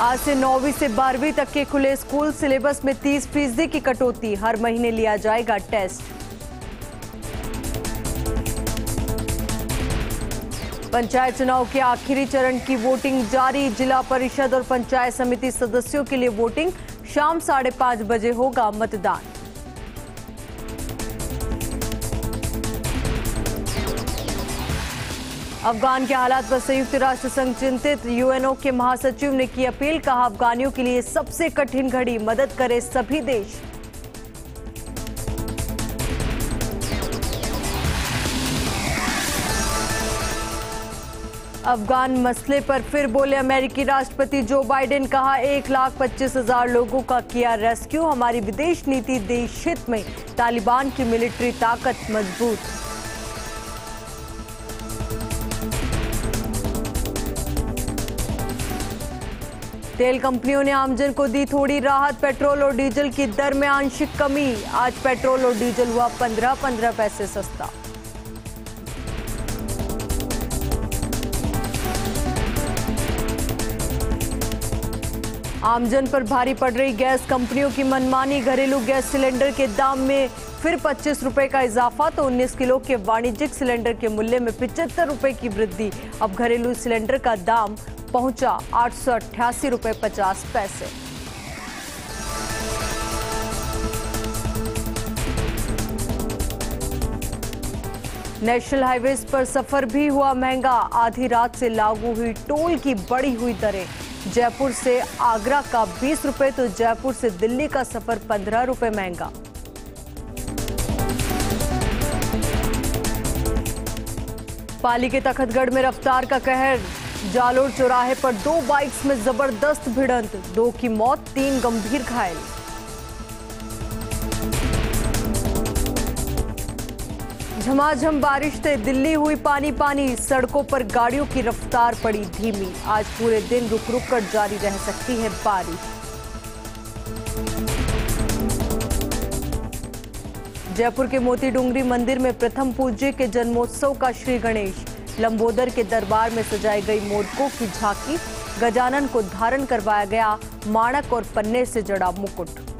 आज से 9वीं से 12वीं तक के खुले स्कूल सिलेबस में 30% की कटौती, हर महीने लिया जाएगा टेस्ट। पंचायत चुनाव के आखिरी चरण की वोटिंग जारी, जिला परिषद और पंचायत समिति सदस्यों के लिए वोटिंग शाम 5:30 बजे होगा मतदान। अफगान के हालात पर संयुक्त राष्ट्र संघ चिंतित, यूएनओ के महासचिव ने की अपील, कहा अफगानियों के लिए सबसे कठिन घड़ी, मदद करे सभी देश। अफगान मसले पर फिर बोले अमेरिकी राष्ट्रपति जो बाइडेन, कहा 1,25,000 लोगों का किया रेस्क्यू, हमारी विदेश नीति देश हित में, तालिबान की मिलिट्री ताकत मजबूत। तेल कंपनियों ने आमजन को दी थोड़ी राहत, पेट्रोल और डीजल की दर में आंशिक कमी, आज पेट्रोल और डीजल हुआ 15-15 पैसे सस्ता। आमजन पर भारी पड़ रही गैस कंपनियों की मनमानी, घरेलू गैस सिलेंडर के दाम में फिर 25 रुपए का इजाफा, तो 19 किलो के वाणिज्यिक सिलेंडर के मूल्य में 75 रुपए की वृद्धि, अब घरेलू सिलेंडर का दाम पहुंचा 888 रुपए 50 पैसे। नेशनल हाईवेज पर सफर भी हुआ महंगा, आधी रात से लागू हुई टोल की बढ़ी हुई दरें, जयपुर से आगरा का 20 रुपए तो जयपुर से दिल्ली का सफर 15 रुपए महंगा। पाली के तखतगढ़ में रफ्तार का कहर, जालोर चौराहे पर 2 बाइक्स में जबरदस्त भिड़ंत, 2 की मौत, 3 गंभीर घायल। झमाझम बारिश से दिल्ली हुई पानी पानी, सड़कों पर गाड़ियों की रफ्तार पड़ी धीमी, आज पूरे दिन रुक रुक कर जारी रह सकती है बारिश। जयपुर के मोती डूंगरी मंदिर में प्रथम पूज्य के जन्मोत्सव का श्री गणेश, लंबोदर के दरबार में सजाई गई मोदकों की झांकी, गजानन को धारण करवाया गया माणक और पन्ने से जड़ा मुकुट।